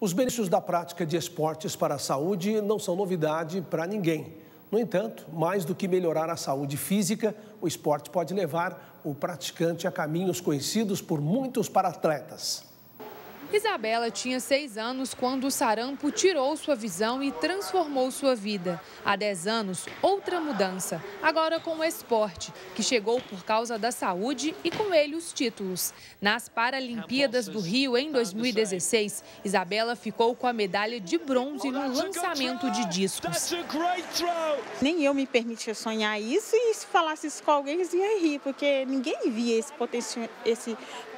Os benefícios da prática de esportes para a saúde não são novidade para ninguém. No entanto, mais do que melhorar a saúde física, o esporte pode levar o praticante a caminhos conhecidos por muitos para-atletas. Isabela tinha 6 anos quando o sarampo tirou sua visão e transformou sua vida. Há 10 anos, outra mudança, agora com o esporte, que chegou por causa da saúde e com ele os títulos. Nas Paralimpíadas do Rio em 2016, Isabela ficou com a medalha de bronze no lançamento de discos. Nem eu me permitia sonhar isso, e se falasse isso com alguém, eles iam rir, porque ninguém via esse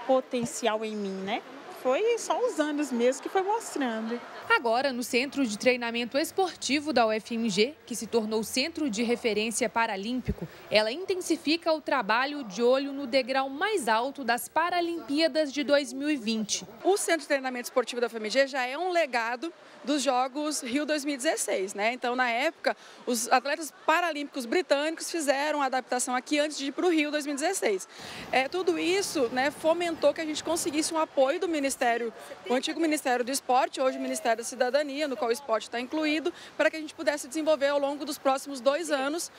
potencial em mim, né? Foi só os anos mesmo que foi mostrando. Agora, no Centro de Treinamento Esportivo da UFMG, que se tornou Centro de Referência Paralímpico, ela intensifica o trabalho de olho no degrau mais alto das Paralimpíadas de 2020. O Centro de Treinamento Esportivo da UFMG já é um legado dos Jogos Rio 2016, né? Então, na época, os atletas paralímpicos britânicos fizeram a adaptação aqui antes de ir para o Rio 2016. Tudo isso, né, fomentou que a gente conseguisse um apoio do antigo Ministério do Esporte, hoje o Ministério da Cidadania, no qual o esporte está incluído, para que a gente pudesse desenvolver ao longo dos próximos 2 anos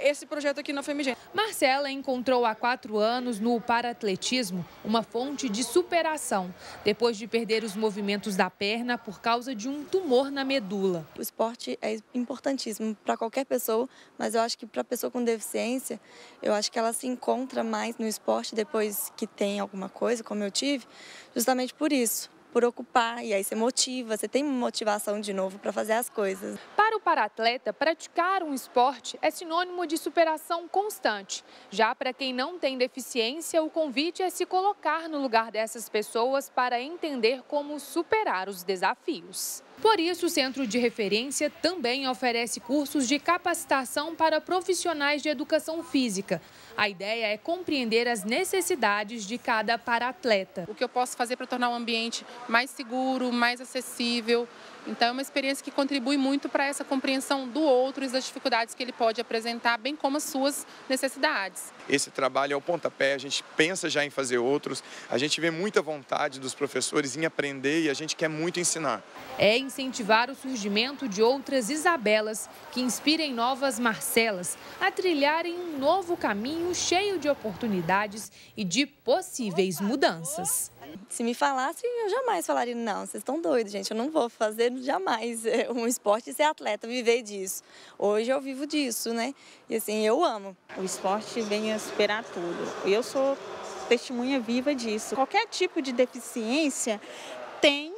esse projeto aqui na FEMG. Marcela encontrou há 4 anos no paraatletismo uma fonte de superação, depois de perder os movimentos da perna por causa de um tumor na medula. O esporte é importantíssimo para qualquer pessoa, mas eu acho que para a pessoa com deficiência, eu acho que ela se encontra mais no esporte depois que tem alguma coisa, como eu tive, justamente por isso. Por ocupar, e aí você motiva, você tem motivação de novo para fazer as coisas. Para o para-atleta, praticar um esporte é sinônimo de superação constante. Já para quem não tem deficiência, o convite é se colocar no lugar dessas pessoas para entender como superar os desafios. Por isso, o Centro de Referência também oferece cursos de capacitação para profissionais de educação física. A ideia é compreender as necessidades de cada para-atleta. O que eu posso fazer para tornar o ambiente mais seguro, mais acessível. Então, é uma experiência que contribui muito para essa compreensão do outro e das dificuldades que ele pode apresentar, bem como as suas necessidades. Esse trabalho é o pontapé, a gente pensa já em fazer outros, a gente vê muita vontade dos professores em aprender e a gente quer muito ensinar. É incentivar o surgimento de outras Isabelas, que inspirem novas Marcelas a trilharem um novo caminho cheio de oportunidades e de possíveis mudanças. Se me falassem, eu jamais falaria, não, vocês estão doidos, gente, eu não vou fazer jamais um esporte e ser atleta, viver disso. Hoje eu vivo disso, né? E assim, eu amo. O esporte vem a superar tudo. Eu sou testemunha viva disso. Qualquer tipo de deficiência tem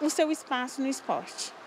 o seu espaço no esporte.